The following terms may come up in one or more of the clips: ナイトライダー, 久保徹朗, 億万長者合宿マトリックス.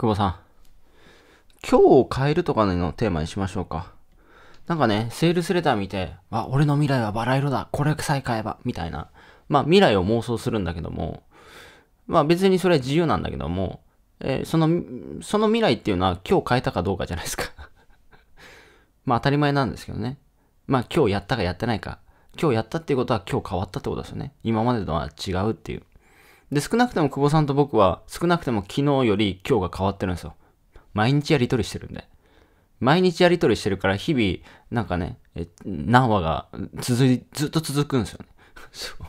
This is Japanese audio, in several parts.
久保さん。今日を変えるとかのテーマにしましょうか。なんかね、セールスレター見て、あ、俺の未来はバラ色だ。これさえ買えば。みたいな。まあ、未来を妄想するんだけども、まあ別にそれは自由なんだけども、その未来っていうのは今日変えたかどうかじゃないですか。まあ当たり前なんですけどね。まあ今日やったかやってないか。今日やったっていうことは今日変わったってことですよね。今までとは違うっていう。で、少なくとも久保さんと僕は少なくとも昨日より今日が変わってるんですよ。毎日やり取りしてるんで。毎日やり取りしてるから日々、なんかね、何話がずっと続くんですよね。そう。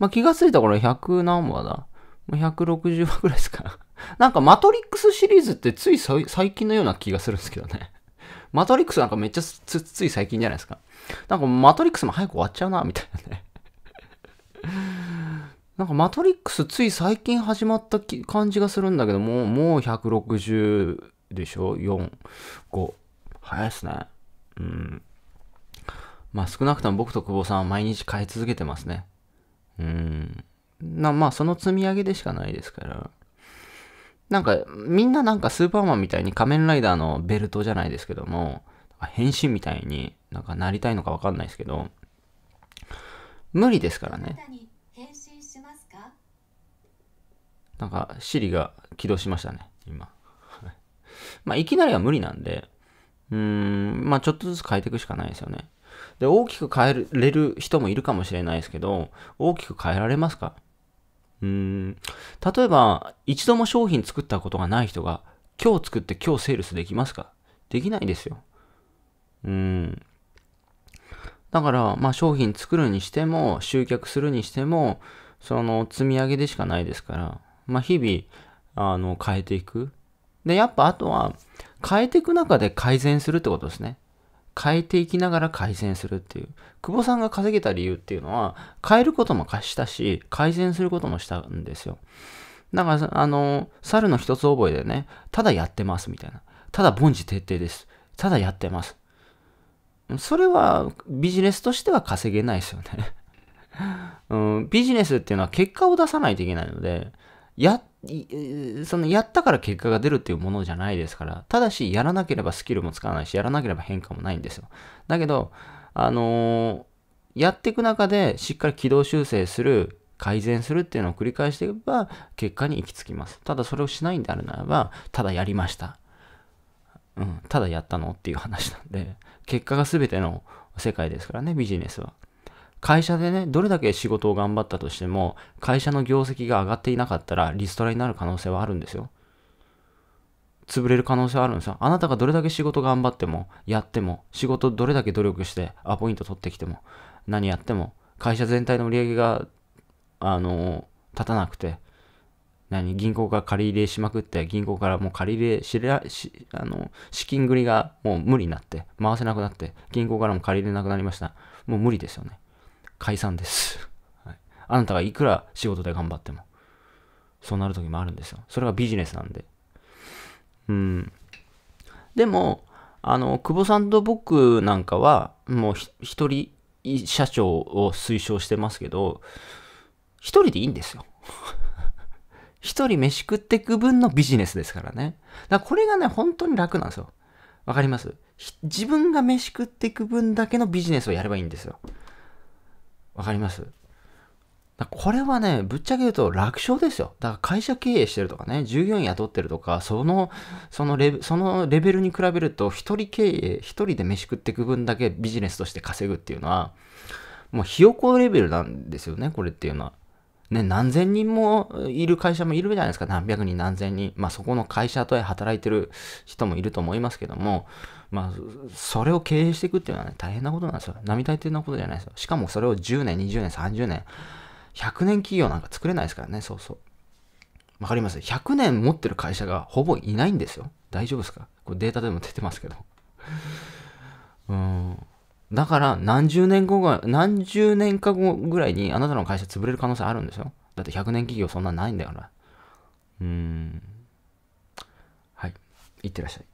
まあ気がついた頃100何話だ。もう160話ぐらいですか。なんかマトリックスシリーズってつい最近のような気がするんですけどね。マトリックスなんかめっちゃつい最近じゃないですか。なんかマトリックスも早く終わっちゃうな、みたいなね。なんかマトリックスつい最近始まった感じがするんだけども、もう160でしょ ?4、5。早いっすね。うん。まあ少なくとも僕と久保さんは毎日変え続けてますね。まあその積み上げでしかないですから。なんかみんななんかスーパーマンみたいに仮面ライダーのベルトじゃないですけども、変身みたいになんかなりたいのかわかんないですけど、無理ですからね。なんかシリが起動しましたね、今。まあいきなりは無理なんで、まあちょっとずつ変えていくしかないですよね。で、大きく変えれる人もいるかもしれないですけど、大きく変えられますか？例えば、一度も商品作ったことがない人が、今日作って今日セールスできますか？できないですよ。だから、まあ商品作るにしても、集客するにしても、その積み上げでしかないですから、まあ日々、変えていく。で、やっぱあとは、変えていく中で改善するってことですね。変えていきながら改善するっていう。久保さんが稼げた理由っていうのは、変えることもしたし、改善することもしたんですよ。だから、猿の一つ覚えでね、ただやってますみたいな。ただ凡事徹底です。ただやってます。それはビジネスとしては稼げないですよね、ビジネスっていうのは結果を出さないといけないので、やったから結果が出るっていうものじゃないですから、ただしやらなければスキルもつかないし、やらなければ変化もないんですよ。だけど、やっていく中でしっかり軌道修正する、改善するっていうのを繰り返していけば、結果に行き着きます。ただそれをしないんであるならば、ただやりました。ただやったのっていう話なんで、結果が全ての世界ですからね、ビジネスは。会社でね、どれだけ仕事を頑張ったとしても、会社の業績が上がっていなかったら、リストラになる可能性はあるんですよ。潰れる可能性はあるんですよ。あなたがどれだけ仕事頑張っても、やっても、仕事どれだけ努力して、アポイント取ってきても、何やっても、会社全体の売り上げが、立たなくて、銀行から借り入れしまくって、銀行からもう借り入れしれしあの資金繰りがもう無理になって、回せなくなって、銀行からも借り入れなくなりました。もう無理ですよね。解散です。あなたがいくら仕事で頑張っても、そうなる時もあるんですよ。それがビジネスなんで。でも、久保さんと僕なんかは、もう一人社長を推奨してますけど、一人でいいんですよ。一人飯食ってく分のビジネスですからね。だからこれがね、本当に楽なんですよ。わかります？自分が飯食ってく分だけのビジネスをやればいいんですよ。わかります？これはね、ぶっちゃけ言うと楽勝ですよ。だから会社経営してるとかね、従業員雇ってるとか、そのレベルに比べると、一人経営、一人で飯食っていく分だけビジネスとして稼ぐっていうのは、もうひよこレベルなんですよね、これっていうのは。ね、何千人もいる会社もいるじゃないですか。何百人、何千人。まあそこの会社と働いてる人もいると思いますけども、まあ、それを経営していくっていうのはね、大変なことなんですよ。並大抵なことじゃないですよ。しかもそれを10年、20年、30年、100年企業なんか作れないですからね、そうそう。わかります？ 100 年持ってる会社がほぼいないんですよ。大丈夫ですか？これデータでも出てますけど。だから何十年か後ぐらいにあなたの会社潰れる可能性あるんですよ。だって100年企業そんなないんだから。はい。いってらっしゃい。